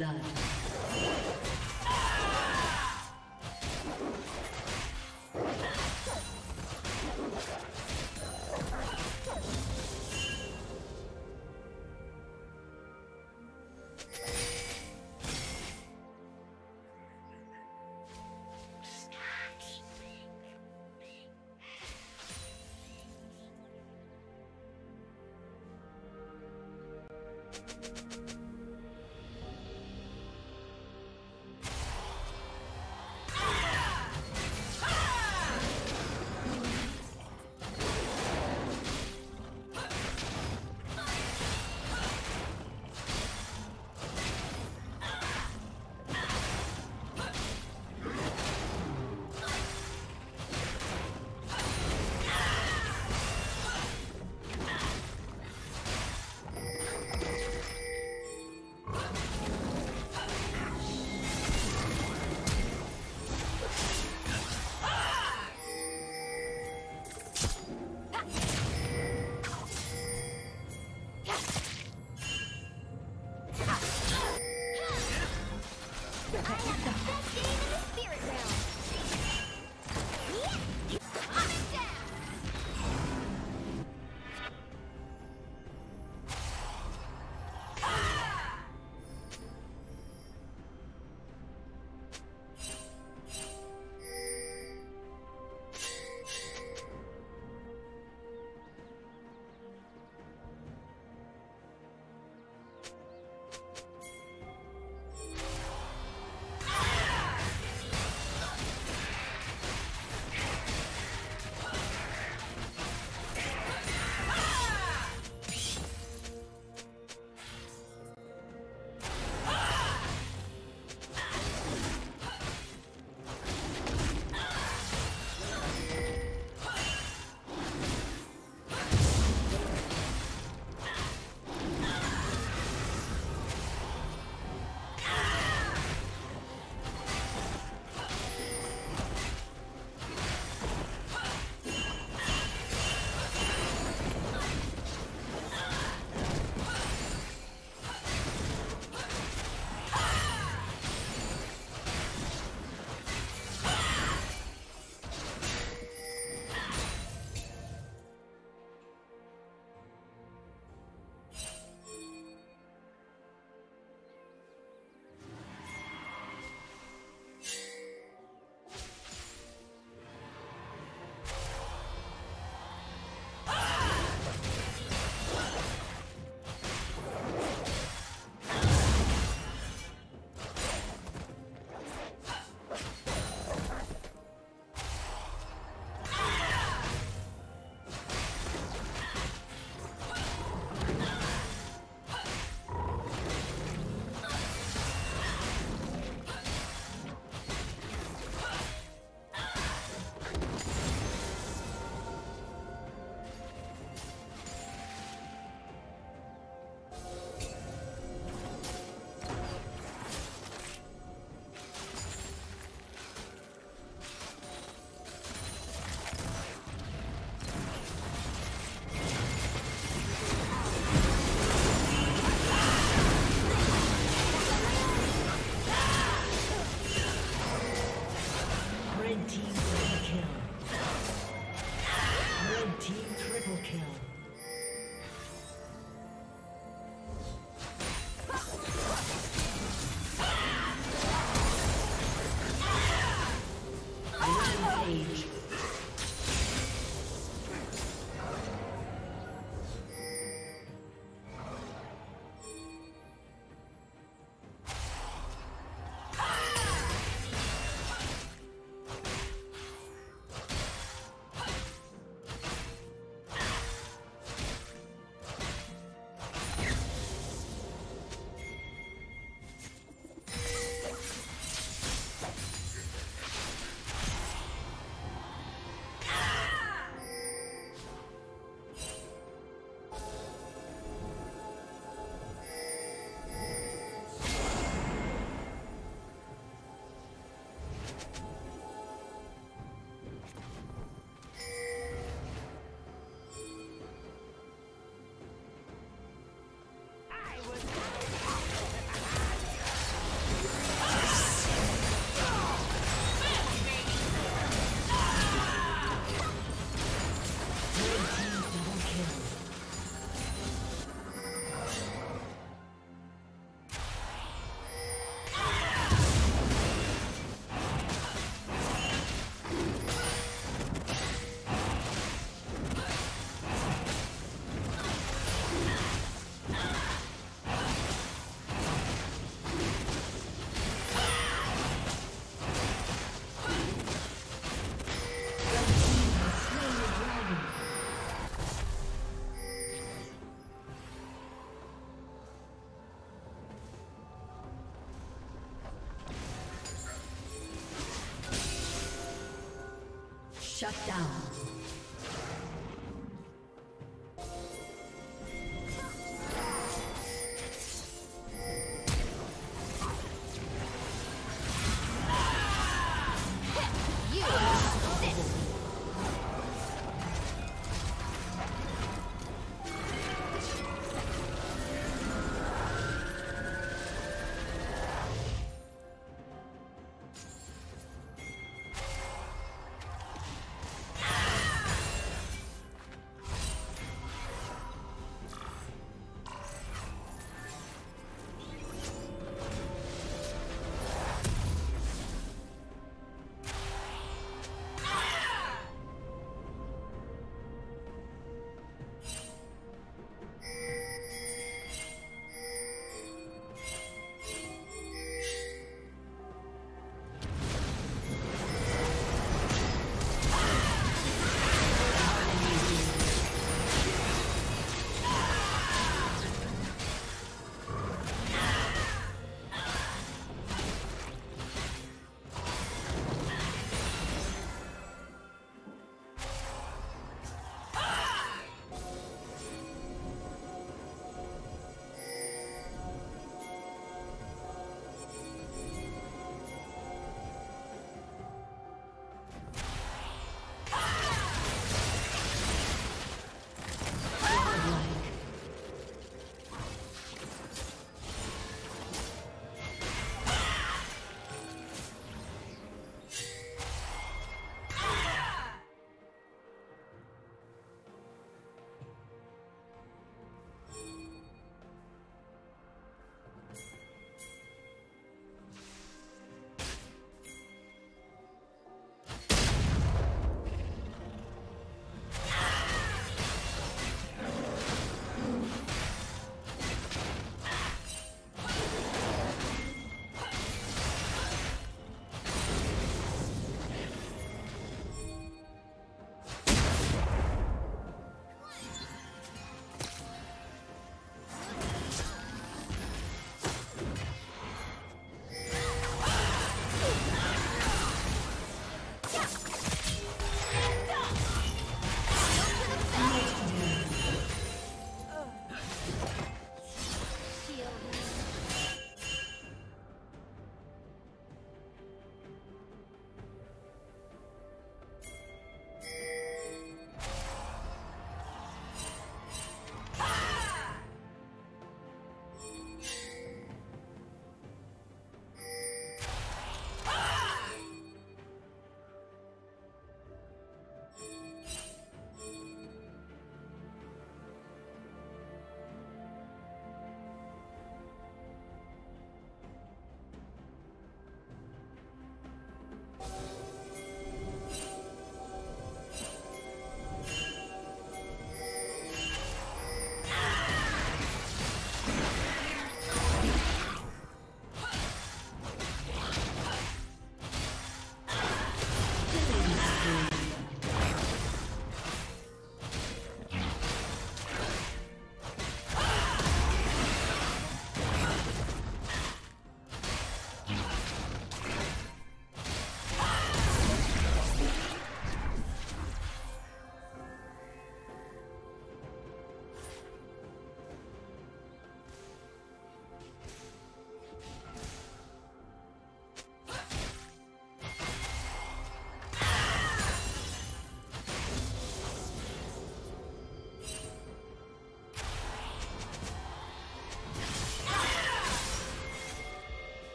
blood. Shut down.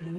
Blue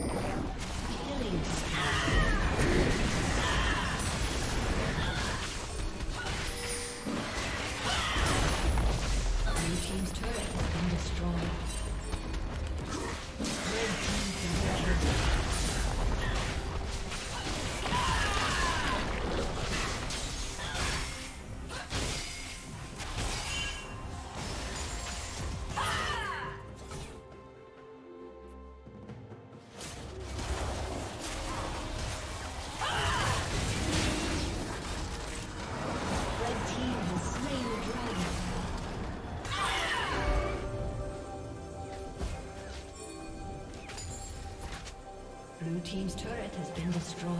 Killing spree. Blue team's turret has been destroyed. Red team's been destroyed. Blue team's turret has been destroyed.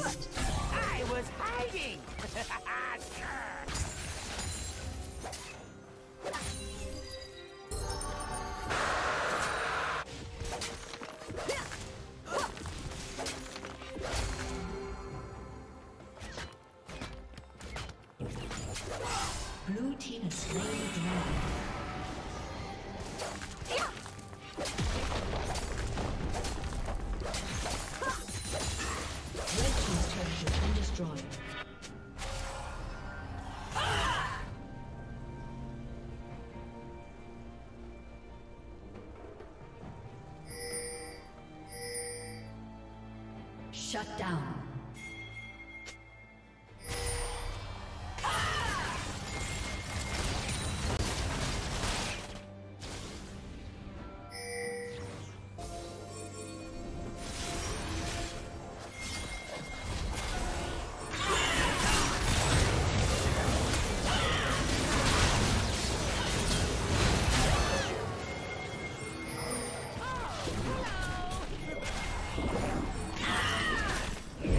I was hiding! Blue team is slain the dragon. Shut down. Yeah.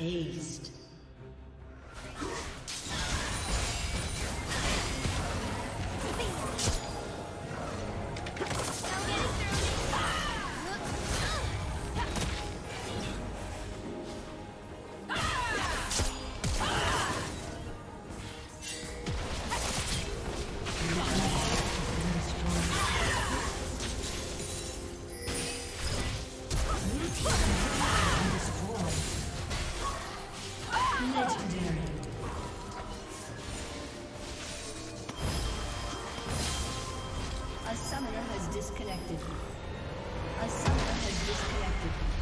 Aced. A summoner has disconnected.